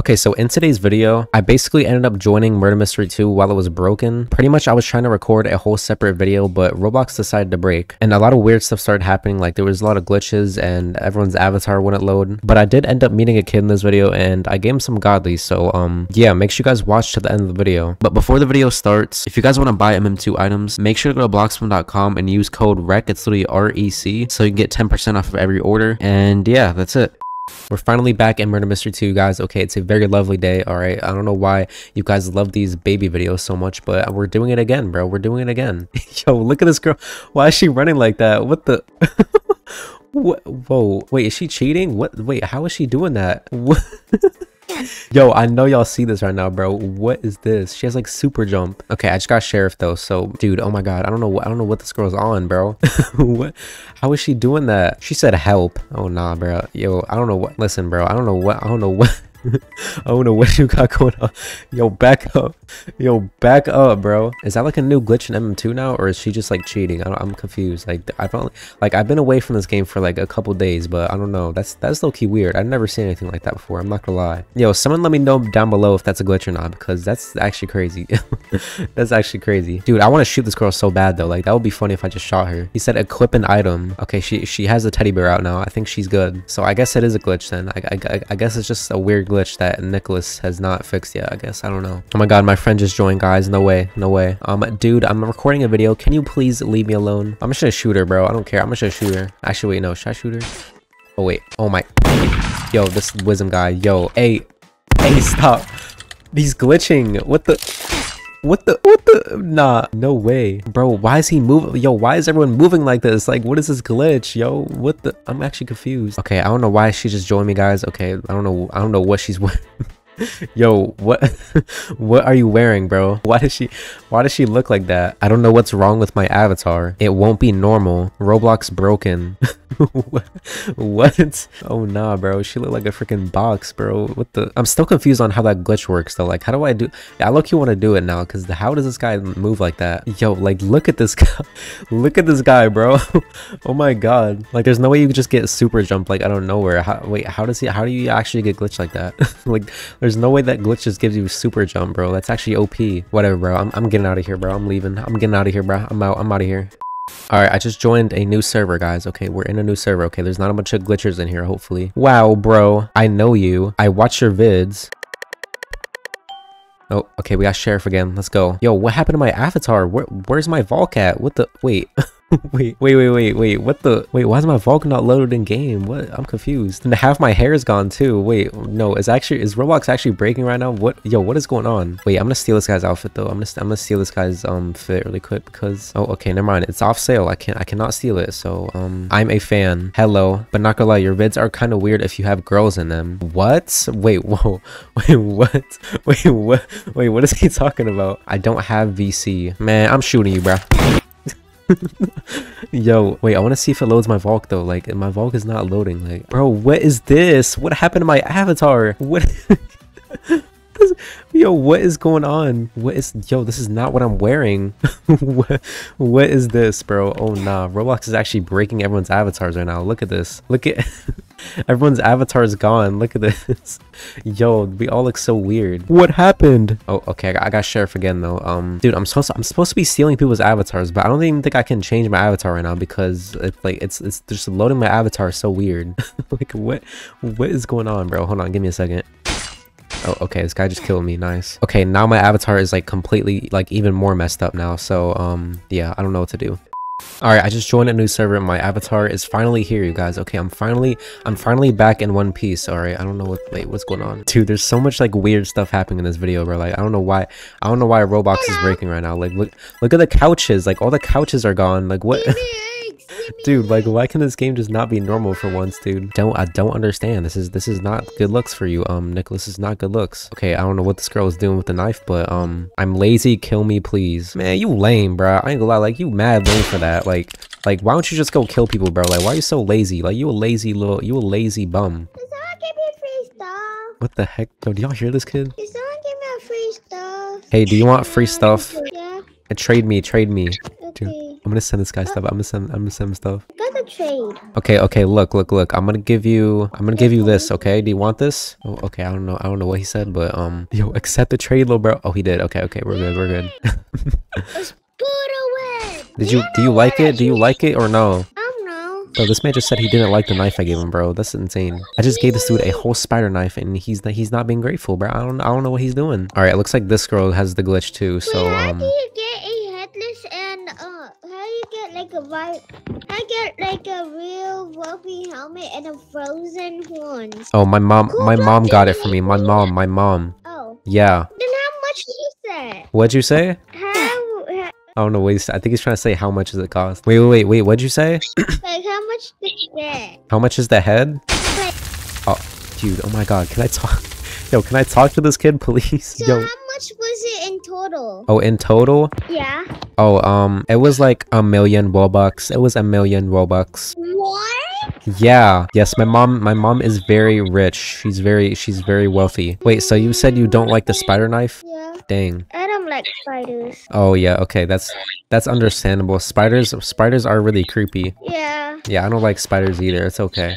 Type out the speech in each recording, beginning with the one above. Okay, so in today's video, I basically ended up joining Murder Mystery 2 while it was broken. Pretty much I was trying to record a whole separate video, but Roblox decided to break, and a lot of weird stuff started happening. Like there was a lot of glitches and everyone's avatar wouldn't load. But I did end up meeting a kid in this video and I gave him some godly, so yeah, make sure you guys watch to the end of the video. But before the video starts, if you guys want to buy MM2 items, make sure to go to BloxBoom.com and use code REC, it's literally R-E-C, so you can get 10% off of every order. And yeah, that's it. We're finally back in Murder Mystery 2, guys. Okay, it's a very lovely day, all right? I don't know why you guys love these baby videos so much, but we're doing it again, bro. We're doing it again. Yo, look at this girl. Why is she running like that? What the... What? Whoa. Wait, is she cheating? What? Wait, how is she doing that? What? Yo, I know y'all see this right now, bro. What is this? She has like super jump. Okay, I just got sheriff though. So, dude, oh my god, I don't know what this girl's on, bro. What? How is she doing that? She said help. Oh nah, bro. Yo, I don't know what. Listen, bro. I don't know what. I don't know what you got going on. Yo, back up. Yo, back up, bro. Is that like a new glitch in MM2 now, or is she just like cheating? I'm confused. Like I've been away from this game for like a couple days, but I don't know. That's low-key weird. I've never seen anything like that before. I'm not gonna lie. Yo, someone let me know down below if that's a glitch or not, because that's actually crazy. That's actually crazy, dude. I want to shoot this girl so bad though. Like that would be funny if I just shot her. He said equip an item. Okay, she has a teddy bear out now. I think she's good. So I guess it is a glitch then. I guess it's just a weird glitch that Nicholas has not fixed yet, I guess. I don't know. Oh my god, my friend just joined, guys. No way, no way. Dude, I'm recording a video. Can you please leave me alone? I'm just gonna shoot her, bro. I don't care. I'm just gonna shoot her. Actually, wait, no. Should I shoot her? Oh wait. Oh my. Yo, this wisdom guy. Yo, hey, hey, stop. He's glitching. What the? What the? Nah, no way, bro. Why is he moving? Yo, why is everyone moving like this? Like, what is this glitch? Yo, what the? I'm actually confused. Okay, I don't know why she just joined me, guys. Okay, I don't know what she's wearing. Yo, what? What are you wearing, bro? Why does she look like that? I don't know what's wrong with my avatar. It won't be normal. Roblox broken. What? Oh nah, bro. She looked like a freaking box, bro. What the? I'm still confused on how that glitch works though. Like, how do I do? I look, you want to do it now, because how does this guy move like that? Yo, like look at this guy. Look at this guy, bro. Oh my god. Like, there's no way you could just get super jump like out of nowhere. How do you actually get glitched like that? Like, there's no way that glitch just gives you super jump, bro. That's actually OP. Whatever, bro. I'm getting out of here, bro. I'm leaving. I'm getting out of here, bro. I'm out of here. All right, I just joined a new server, guys. Okay, we're in a new server. Okay, there's not a bunch of glitchers in here, hopefully. Wow, bro. I know you. I watch your vids. Oh, okay, we got sheriff again. Let's go. Yo, what happened to my avatar? Where's my Volkath? What the? Wait. Wait, what the? Wait, why is my Vulcan not loaded in game? What? I'm confused. And half my hair is gone too. Wait, no, is Roblox actually breaking right now? What? Yo, what is going on? Wait, I'm gonna steal this guy's outfit though. I'm gonna steal this guy's fit really quick because, oh, okay, never mind. It's off sale. I cannot steal it. So, I'm a fan. Hello, but not gonna lie, your vids are kind of weird if you have girls in them. What? Wait, whoa. Wait, what? Wait, what? Wait, what is he talking about? I don't have VC. Man, I'm shooting you, bro. Yo, wait, I want to see if it loads my Volk though. Like, my Volk is not loading. Like, bro, what is this? What happened to my avatar? What? Yo, what is going on? What is? Yo, this is not what I'm wearing. What is this, bro? Oh nah, Roblox is actually breaking everyone's avatars right now. Look at this. Look at everyone's avatar is gone. Look at this. Yo, we all look so weird. What happened? Oh, okay, I got sheriff again though. Dude, I'm supposed to be stealing people's avatars, but I don't even think I can change my avatar right now because it's like it's just loading my avatar so weird. Like, what is going on, bro? Hold on, give me a second. Oh, okay, this guy just killed me. Nice. Okay, now my avatar is like completely like even more messed up now. So yeah, I don't know what to do. All right, I just joined a new server and my avatar is finally here, you guys. Okay, I'm finally back in one piece. All right, I don't know what. Wait, what's going on, dude? There's so much like weird stuff happening in this video, bro. Like, I don't know why Roblox is breaking right now. Like, look at the couches. Like, all the couches are gone. Like, what? Dude, like, why can this game just not be normal for once, dude? I don't understand. This is not good looks for you. Nicholas is not good looks. Okay, I don't know what this girl is doing with the knife, but I'm lazy, kill me please. Man, you lame, bro. I ain't gonna lie, like, you mad lame for that. Like why don't you just go kill people, bro? Like, why are you so lazy? Like, you a lazy bum. Can someone give me free stuff? What the heck? Yo, do y'all hear this kid? Can someone give me a free stuff? Hey, do you want free stuff? Yeah. Trade me, trade me. Dude, I'm gonna send this guy stuff. I'm gonna send him stuff. I got the trade. Okay, look. I'm gonna give you this, okay? Do you want this? Oh, okay, I don't know what he said, but yo, accept the trade, little bro. Oh, he did. Okay, we're good. Let's put away. Do you like it? Do you like it or no? Bro, this man just said he didn't like the knife I gave him, bro. That's insane. I just gave this dude a whole spider knife, and he's not being grateful, bro. I don't know what he's doing. All right, it looks like this girl has the glitch too. So wait, how do you get a headless and how do you get like a real Wolfie helmet and a frozen horns? Oh, my mom got it for me. My mom. Oh. Yeah. Then how much did you say? What'd you say? I don't know. Wait, I think he's trying to say how much does it cost. Wait. What'd you say? Like how much did you get? How much is the head? Like, oh, dude. Oh my God. Can I talk? Yo, can I talk to this kid, please? So yo. How much was it in total? Oh, in total? Yeah. Oh, it was like $1,000,000 Robux. It was $1,000,000 Robux. What? Yeah. Yes, my mom is very rich. She's very wealthy. Wait, so you said you don't like the spider knife? Yeah. Dang. I don't like spiders. Oh yeah, okay, that's understandable. Spiders are really creepy. Yeah. Yeah, I don't like spiders either. It's okay.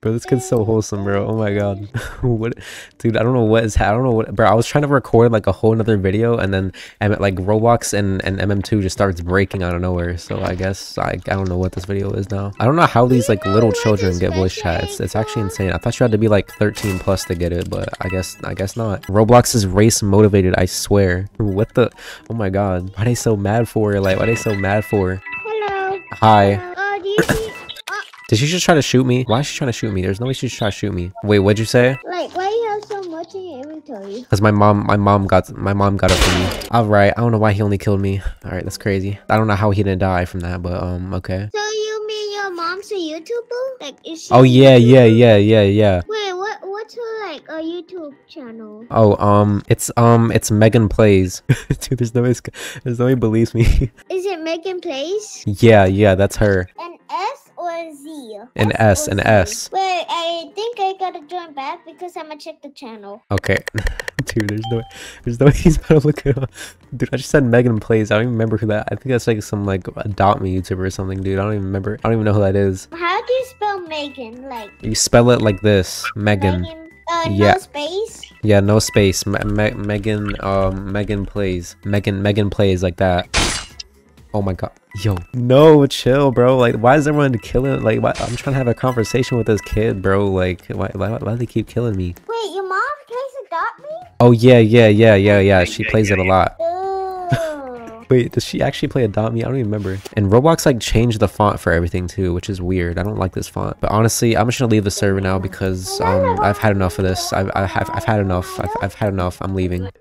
Bro, this kid's so wholesome, bro. Oh my God. What, dude, I don't know what, bro. I was trying to record like a whole another video, and then like Roblox and MM2 just starts breaking out of nowhere. So I guess I don't know what this video is now. I don't know how these like little children get voice chat. It's actually insane. I thought you had to be like 13 plus to get it, but I guess not. Roblox is race motivated, I swear. What the, oh my God. Why are they so mad for? Like, why are they so mad for? Hello. Hi. Hello. Do you see? Did she just try to shoot me? Why is she trying to shoot me? There's no way she's trying to shoot me. Wait, what'd you say? Like, why do you have so much in your inventory? Because my mom got it for me. All right, I don't know why he only killed me. All right, that's crazy. I don't know how he didn't die from that, but okay. So you mean your mom's a YouTuber? Like, is she? Oh yeah. Wait, what's her like a YouTube channel? Oh, it's Megan Plays. Dude, there's no way he believes me. Is it Megan Plays? Yeah, that's her. And Z. An S, an S. Wait, I think I gotta join back because I'm gonna check the channel. Okay. Dude, there's no way he's about to look it up. Dude, I just said Megan Plays. I don't even remember who that. I think that's like some like Adopt Me YouTuber or something, dude. I don't even know who that is. How do you spell Megan? Like, you spell it like this, Megan. Yeah. No space? Yeah, no space. Megan Plays like that. Oh my God. Yo, no, chill, bro. Like, why is everyone killing? Like, why? I'm trying to have a conversation with this kid, bro. Like, why do they keep killing me? Wait, your mom plays Adopt Me? Oh yeah. She plays it a lot. Wait, does she actually play Adopt Me? I don't even remember. And Roblox like changed the font for everything too, which is weird. I don't like this font. But honestly, I'm just gonna leave the server now because I've had enough of this. I've had enough. I've had enough. I'm leaving.